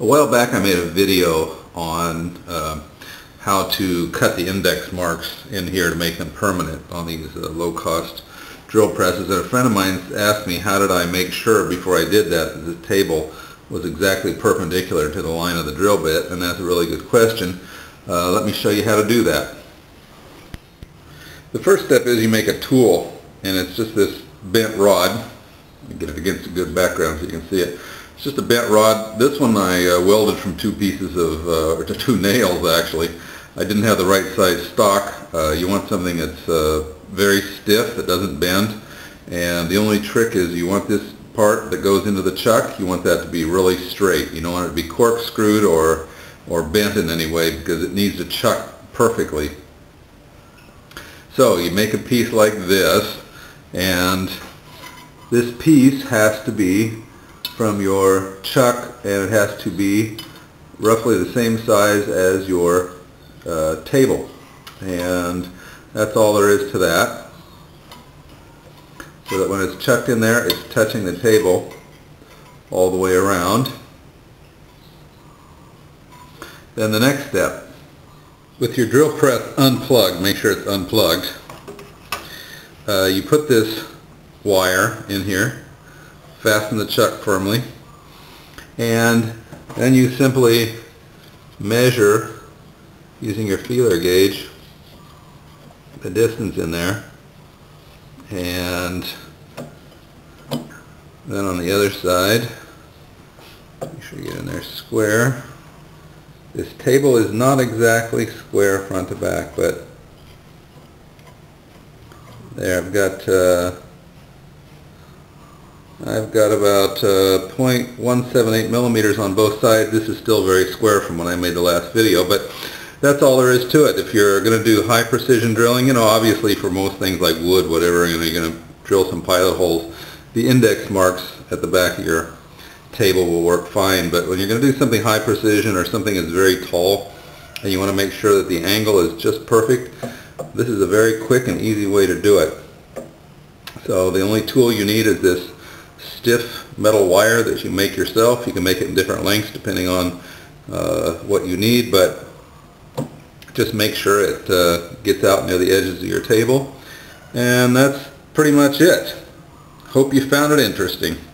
A while back I made a video on how to cut the index marks in here to make them permanent on these low-cost drill presses, and a friend of mine asked me how did I make sure before I did that the table was exactly perpendicular to the line of the drill bit, and that's a really good question. Let me show you how to do that. The first step is you make a tool, and it's just this bent rod. Let me get it against a good background so you can see it. It's just a bent rod. This one I welded from two pieces of, or two nails actually. I didn't have the right size stock. You want something that's very stiff, that doesn't bend, and the only trick is you want this part that goes into the chuck, you want that to be really straight. You don't want it to be corkscrewed or bent in any way, because it needs to chuck perfectly. So you make a piece like this, and this piece has to be from your chuck, and it has to be roughly the same size as your table, and that's all there is to that, so that when it's chucked in there, it's touching the table all the way around. Then the next step, with your drill press unplugged, make sure it's unplugged, you put this wire in here, fasten the chuck firmly, and then you simply measure using your feeler gauge the distance in there, and then on the other side, make sure you get in there square. This table is not exactly square front to back, but there I've got about 0.178 millimeters on both sides. This is still very square from when I made the last video, but that's all there is to it. If you're going to do high precision drilling, you know, obviously for most things like wood, whatever, you know, you're going to drill some pilot holes, the index marks at the back of your table will work fine. But when you're going to do something high precision or something that's very tall, and you want to make sure that the angle is just perfect, this is a very quick and easy way to do it. So the only tool you need is this stiff metal wire that you make yourself. You can make it in different lengths depending on what you need, but just make sure it gets out near the edges of your table. And that's pretty much it. Hope you found it interesting.